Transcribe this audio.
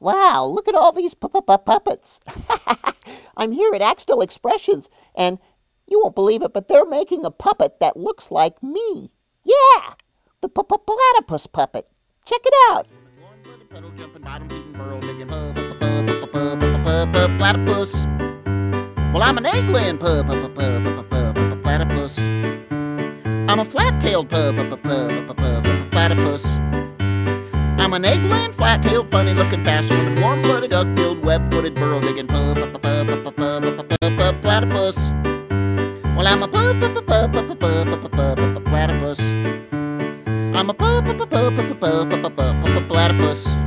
Wow, look at all these puppets. I'm here at Axtell Expressions, and you won't believe it, but they're making a puppet that looks like me. Yeah, the P-P-Platypus puppet. Check it out. Platypus. Well, I'm an egg-laying platypus. I'm a flat-tailed platypus. I'm an egg-laying, flat-tailed, funny-looking, fast-swimming, warm-blooded, duck-billed, web-footed, burrow-digging platypus. Well, I'm a platypus. I'm a platypus.